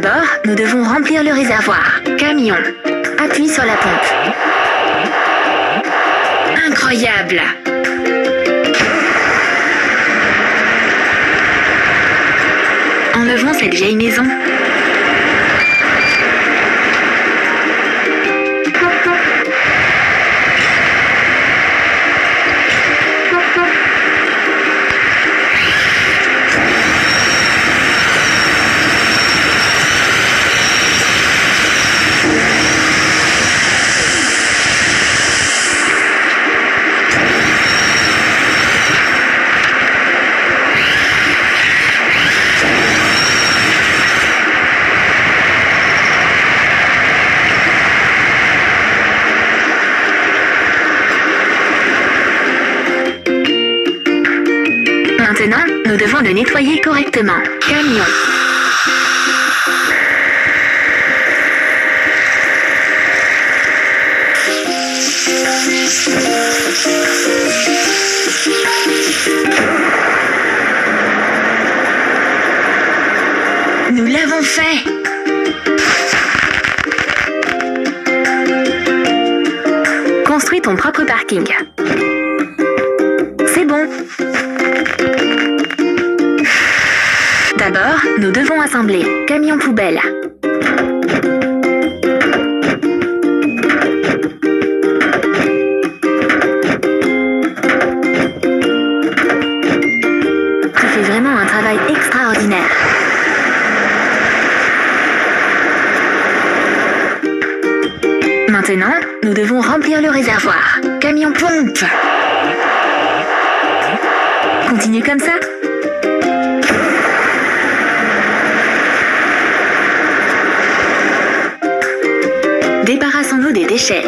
d'abord, nous devons remplir le réservoir. Camion. Appuie sur la pompe. Incroyable! Enlevons cette vieille maison. Maintenant, nous devons le nettoyer correctement. Camion. Nous l'avons fait! Construis ton propre parking. C'est bon! D'abord, nous devons assembler camion poubelle. Tu fais vraiment un travail extraordinaire. Maintenant, nous devons remplir le réservoir. Camion pompe. Continue comme ça. Débarrassons-nous des déchets.